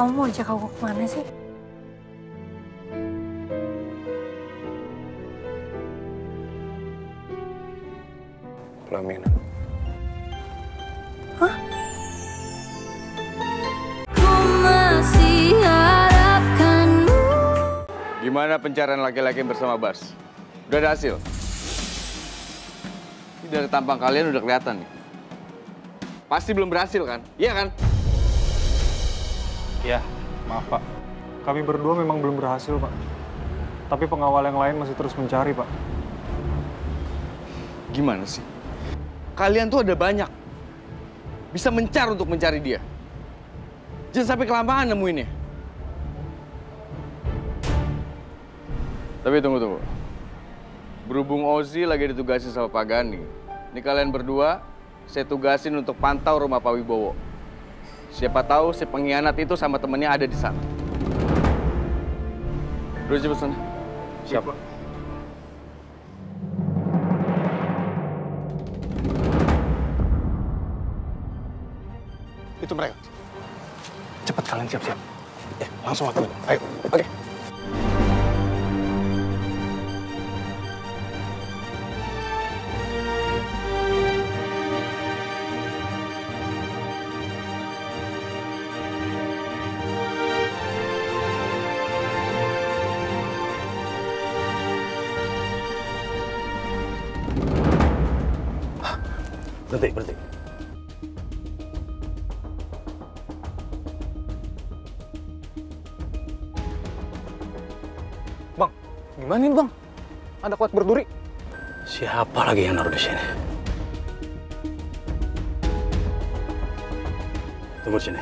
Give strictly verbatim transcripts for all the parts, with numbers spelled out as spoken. Kamu mau ajak aku kemana sih? Pelaminan. Hah? Gimana pencarian laki-laki bersama Bas? Udah ada hasil? Dari tampang kalian udah kelihatan nih. Pasti belum berhasil kan? Iya kan? Ya, maaf Pak. Kami berdua memang belum berhasil Pak. Tapi pengawal yang lain masih terus mencari Pak. Gimana sih? Kalian tuh ada banyak. Bisa mencar untuk mencari dia. Jangan sampai kelamaan nemuinnya. Tapi tunggu-tunggu. Berhubung Ozi lagi ditugasin sama Pak Gani. Ini kalian berdua saya tugasin untuk pantau rumah Pak Wibowo. Siapa tahu si pengkhianat itu sama temennya ada di sana. Terus cepet sana. Siap. Itu mereka. Cepat kalian siap-siap. Ya, langsung waktunya. Ayo, oke. Okay. Berhenti, berhenti. Bang, gimana ini Bang? Ada kuat berduri. Siapa lagi yang naruh di sini? Tunggu di sini.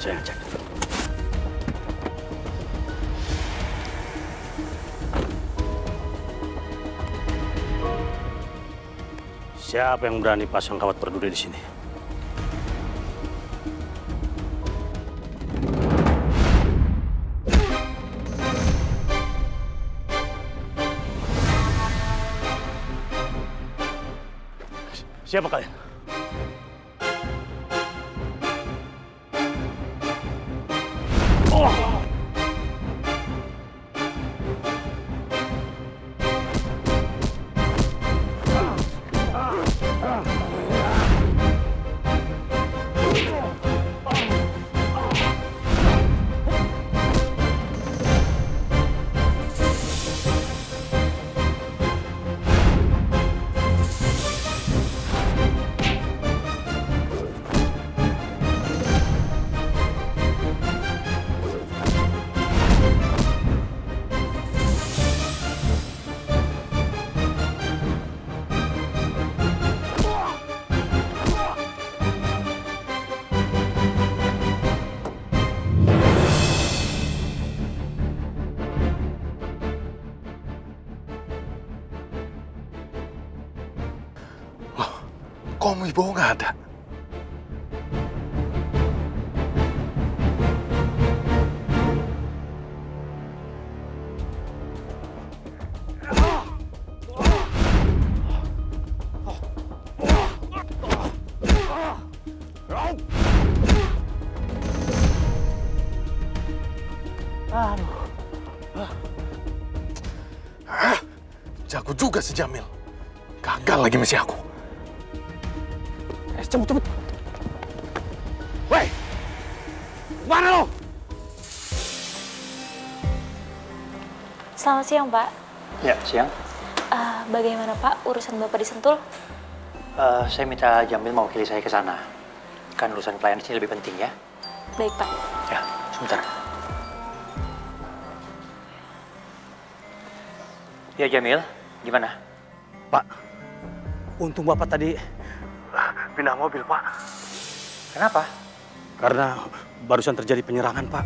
Saya cek. Siapa yang berani pasang kawat berduri di sini? Siapa kalian? Oh! Om Wibowo nggak ada. Hah? Jago juga si Jamil. Gagal lagi misi aku. Cepet, cepet. Woi! Mana lo? Selamat siang, Pak. Ya, siang. Uh, bagaimana, Pak? Urusan Bapak disentul? Uh, saya minta Jamil mewakili saya ke sana. Kan urusan klien sini lebih penting, ya? Baik, Pak. Ya, sebentar. Ya, Jamil. Gimana? Pak, untung Bapak tadi pindah mobil, Pak. Kenapa? Karena barusan terjadi penyerangan, Pak.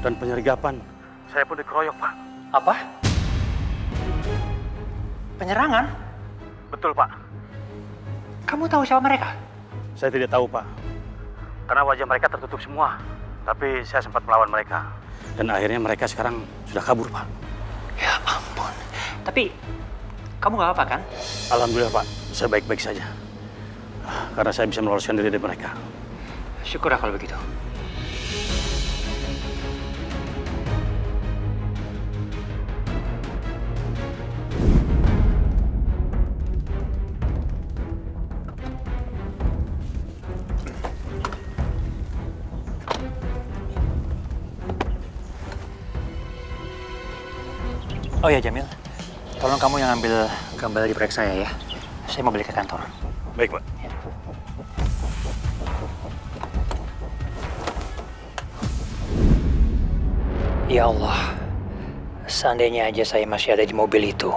Dan penyergapan. Saya pun dikeroyok, Pak. Apa? Penyerangan? Betul, Pak. Kamu tahu siapa mereka? Saya tidak tahu, Pak. Karena wajah mereka tertutup semua. Tapi saya sempat melawan mereka. Dan akhirnya mereka sekarang sudah kabur, Pak. Ya ampun. Tapi kamu nggak apa-apa, kan? Alhamdulillah, Pak. Saya baik-baik saja. Karena saya bisa meloloskan diri dari mereka. Syukurlah kalau begitu. Oh ya Jamil, tolong kamu yang ambil gambar di proyek saya ya. Saya mau balik ke kantor. Baik, Pak. Ya. Ya Allah, seandainya aja saya masih ada di mobil itu,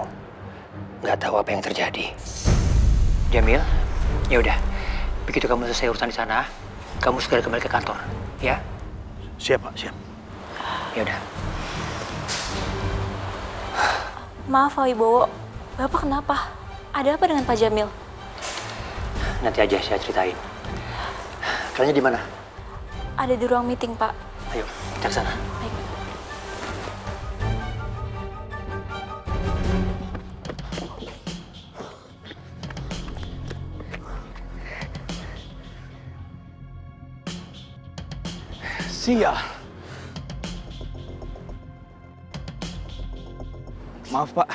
nggak tahu apa yang terjadi. Jamil, ya udah, begitu kamu selesai urusan di sana, kamu segera kembali ke kantor, ya? Siap, Pak, siap. Ya udah. Maaf, Pak Wibowo, Bapak kenapa? Ada apa dengan Pak Jamil? Nanti aja saya ceritain. Kalian di mana? Ada di ruang meeting, Pak. Ayo, kita ke sana. Baik. Sial. Maaf Pak,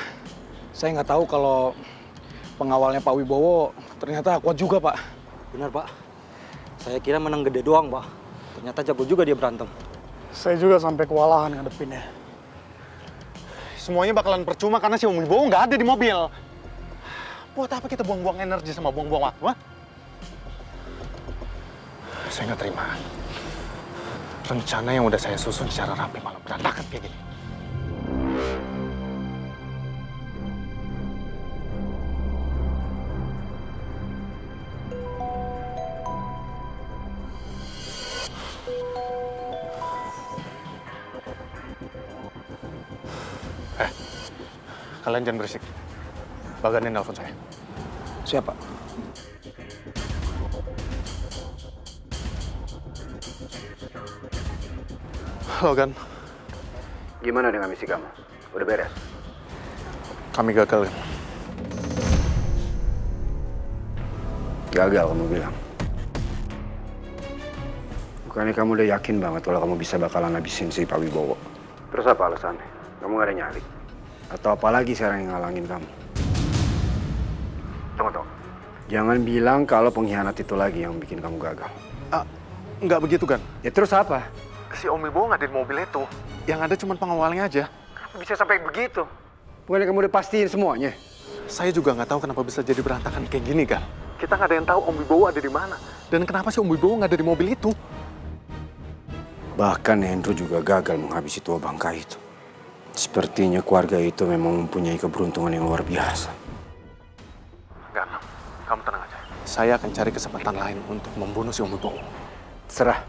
saya nggak tahu kalau pengawalnya Pak Wibowo ternyata kuat juga Pak. Benar Pak, saya kira menang gede doang Pak. Ternyata jago juga dia berantem. Saya juga sampai kewalahan ngadepinnya. Semuanya bakalan percuma karena si Om Wibowo nggak ada di mobil. Buat apa kita buang-buang energi sama buang-buang waktu? Ha? Saya nggak terima. Rencana yang udah saya susun secara rapi malah berantakan kayak gini. Eh, kalian jangan berisik. Bagaimana nelfon saya? Siapa? Logan, gimana dengan misi kamu? Udah beres? Kami gagal. Gagal kamu bilang? Bukannya kamu udah yakin banget kalau kamu bisa bakalan habisin si Pak Wibowo? Terus apa alasannya? Kamu gak ada nyali? Atau apa lagi sekarang yang ngalangin kamu? Tunggu, tunggu. Jangan bilang kalau pengkhianat itu lagi yang bikin kamu gagal. Ah, nggak begitu kan? Ya terus apa? Si Om Wibowo nggak ada di mobil itu. Yang ada cuma pengawalnya aja. Bisa sampai begitu? Bukannya kamu udah pastiin semuanya? Saya juga nggak tahu kenapa bisa jadi berantakan kayak gini, kan? Kita nggak ada yang tahu Om Wibowo ada di mana. Dan kenapa si Om Wibowo nggak ada di mobil itu? Bahkan Hendro juga gagal menghabisi tua bangka itu. Sepertinya keluarga itu memang mempunyai keberuntungan yang luar biasa. Gan, kamu tenang aja. Saya akan cari kesempatan lain untuk membunuh si Om Wibowo. Serah.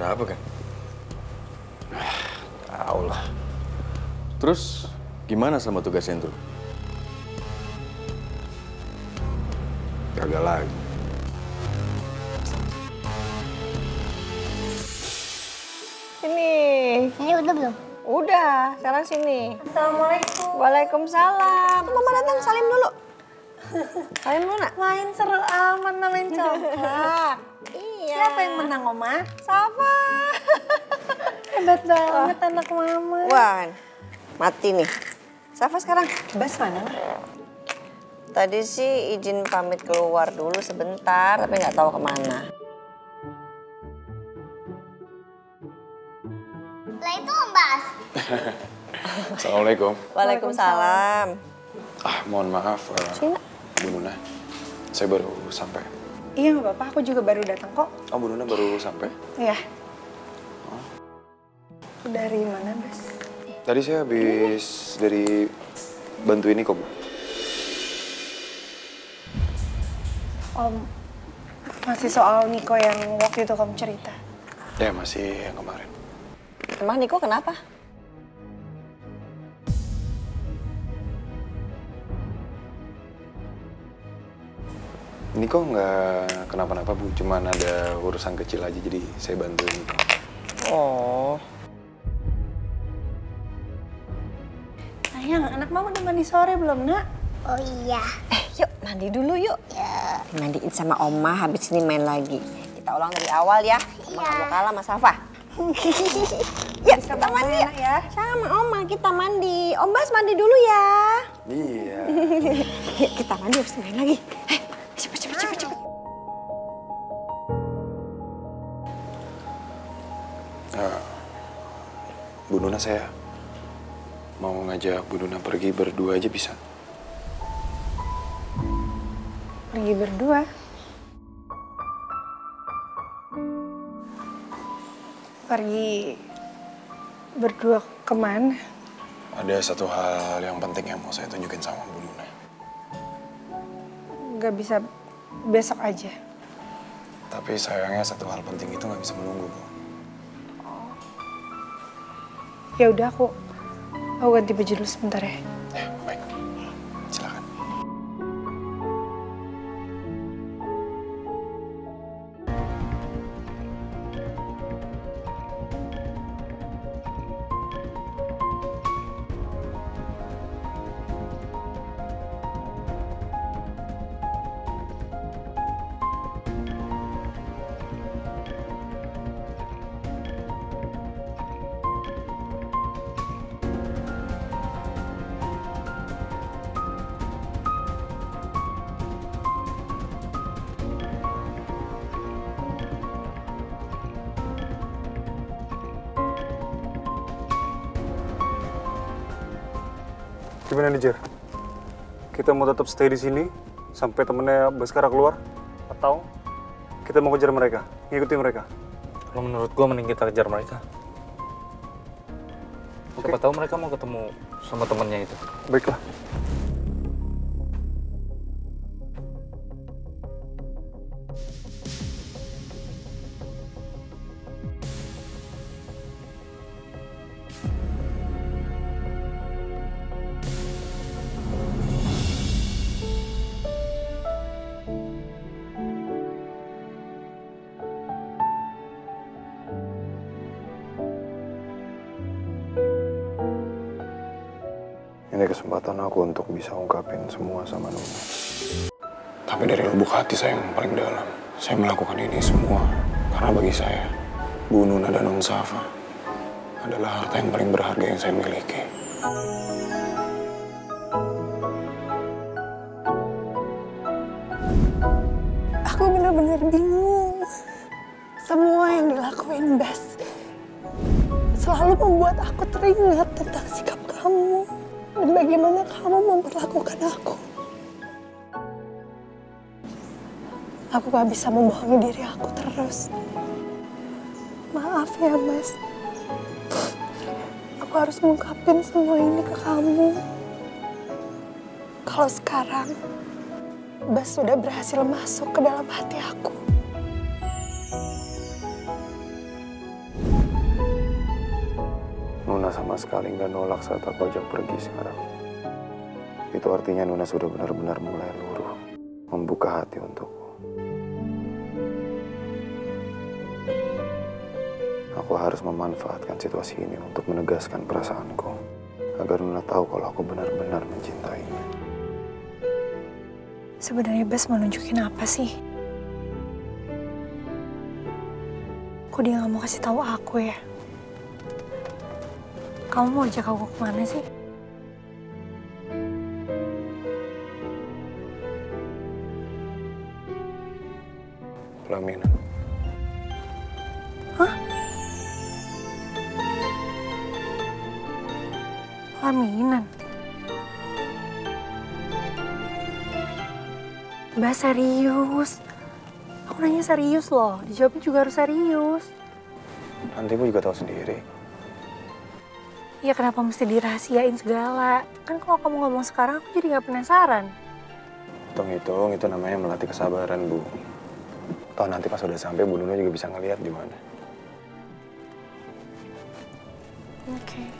Ada apa, Gan? Ah, tahu lah. Terus, gimana sama tugas Hendro? Gagal lagi. Sini. Ini udah belum? Udah, sekarang sini. Assalamualaikum. Waalaikumsalam. Mama datang, salim dulu. Salim dulu, nak. Main seru amat, main coklat. Iya. Siapa yang menang, Oma? Safa. Hebat banget oh. Anak Mama. Wan, mati nih. Safa sekarang. Bas mana? Tadi sih izin pamit keluar dulu sebentar, tapi nggak tahu kemana. Lah itu Om Bas. Assalamualaikum. Waalaikumsalam. Ah, mohon maaf. Uh, Bu Nuna, saya baru sampai. Iya nggak apa-apa, aku juga baru datang kok. Oh, Bu Nuna baru sampai? Iya. Oh. Dari mana, Bas? Tadi saya habis ini. Dari bantuin Niko, Bu. Om, masih soal Niko yang waktu itu kamu cerita? Ya, masih yang kemarin. Emang Niko kenapa? Niko nggak kenapa-napa, Bu. Cuman ada urusan kecil aja, jadi saya bantuin Niko. Oh. Sayang, anak Mama udah mandi sore belum, Nak? Oh iya. Eh, yuk mandi dulu yuk. Iya. Mandiin sama Oma, habis ini main lagi. Kita ulang dari awal ya. Oma nggak mau kalah sama Safa. Ya, kita mandi ya. Ya. Sama Oma, kita mandi. Om Bas mandi dulu ya. Iya. Kita mandi, habis main lagi. Hey. Cepat, cepat, cepat, cepat. Bu Nuna, saya mau ngajak Bu Nuna pergi berdua aja bisa. Pergi berdua? Pergi berdua kemana? Ada satu hal yang penting yang mau saya tunjukin sama Bu Nuna. Gak bisa besok aja? Tapi sayangnya satu hal penting itu gak bisa menunggu, Bu. Ya udah, aku aku ganti baju dulu sebentar ya. Ya, baik. Silakan. Gimana nih, Jer? Kita mau tetap stay di sini sampai temennya Baskara keluar? Atau kita mau kejar mereka, ngikutin mereka? Kalau menurut gue, mending kita kejar mereka. Okay. Siapa tahu mereka mau ketemu sama temennya itu. Baiklah. Ini kesempatan aku untuk bisa ungkapin semua sama Nuna. Tapi dari lubuk hati saya yang paling dalam, saya melakukan ini semua karena bagi saya, Bu Nuna dan Om Safa adalah harta yang paling berharga yang saya miliki. Aku benar-benar bingung. Semua yang dilakuin Bas selalu membuat aku teringat tentang sikap kamu. Dan bagaimana kamu memperlakukan aku. Aku gak bisa membohongi diri aku terus. Maaf ya, Mas. Aku harus ngungkapin semua ini ke kamu. Kalau sekarang, Bas sudah berhasil masuk ke dalam hati aku. Nuna sama sekali nggak nolak saat aku ajak pergi sekarang. Itu artinya Nuna sudah benar-benar mulai luruh, membuka hati untukku. Aku harus memanfaatkan situasi ini untuk menegaskan perasaanku, agar Nuna tahu kalau aku benar-benar mencintainya. Sebenarnya Bas mau nunjukin apa sih? Kok dia nggak mau kasih tahu aku ya? Kamu mau ajak aku kemana sih? Pelaminan. Hah? Pelaminan? Mbak serius? Aku nanya serius loh, dijawabnya juga harus serius. Nanti aku juga tahu sendiri. Ya kenapa mesti dirahasiain segala? Kan kalau kamu ngomong sekarang, aku jadi nggak penasaran. Hitung-hitung, itu namanya melatih kesabaran, Bu. Toh nanti pas udah sampai, Bu Nuna juga bisa ngelihat di mana. Oke. Okay.